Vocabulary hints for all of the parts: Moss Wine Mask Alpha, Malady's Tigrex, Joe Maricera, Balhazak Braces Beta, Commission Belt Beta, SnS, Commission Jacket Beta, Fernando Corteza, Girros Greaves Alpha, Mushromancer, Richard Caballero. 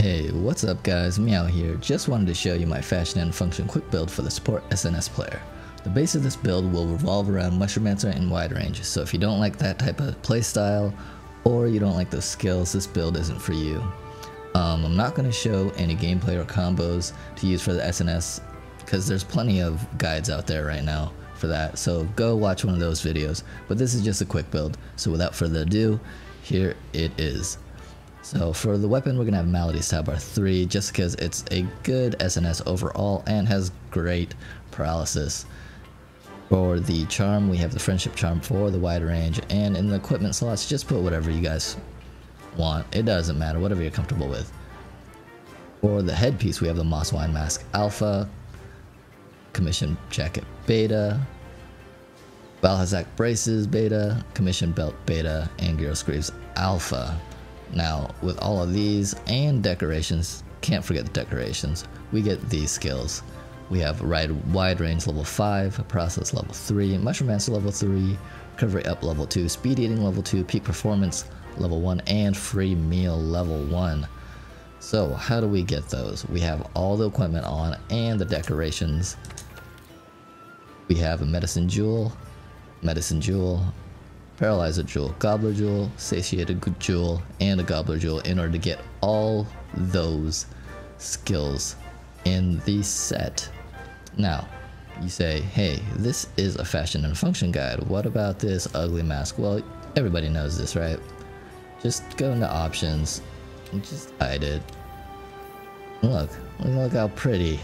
Hey, what's up guys, Meow here. Just wanted to show you my fashion and function quick build for the support SnS player. The base of this build will revolve around Mushromancer and Wide Range, so if you don't like that type of playstyle, or you don't like those skills, this build isn't for you. I'm not going to show any gameplay or combos to use for the SnS, because there's plenty of guides out there right now for that, so go watch one of those videos, but this is just a quick build, so without further ado, here it is. So for the weapon, we're going to have Malady's Tigrex 3, just because it's a good SNS overall and has great paralysis. For the charm, we have the Friendship Charm for the Wide Range, and in the equipment slots, just put whatever you guys want. It doesn't matter, whatever you're comfortable with. For the headpiece, we have the Moss Wine Mask Alpha, Commission Jacket Beta, Balhazak Braces Beta, Commission Belt Beta, and Girros Greaves Alpha. Now, with all of these and decorations, can't forget the decorations, we get these skills. We have Wide Range level 5, Process level 3, Mushromancer level 3, Recovery Up level 2, Speed Eating level 2, Peak Performance level 1, and Free Meal level 1. So, how do we get those? We have all the equipment on and the decorations. We have a Medicine Jewel, Paralyzer Jewel, Gobbler Jewel, Satiated Jewel, and a Gobbler Jewel in order to get all those skills in the set. Now, you say, hey, this is a fashion and function guide. What about this ugly mask? Well, everybody knows this, right? Just go into options and just hide it. Look how pretty.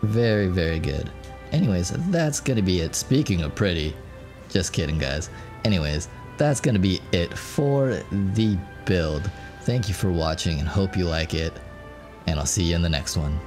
Very, very good. Anyways, that's gonna be it. Speaking of pretty, just kidding guys. Anyways, that's going to be it for the build. Thank you for watching and hope you like it, and I'll see you in the next one.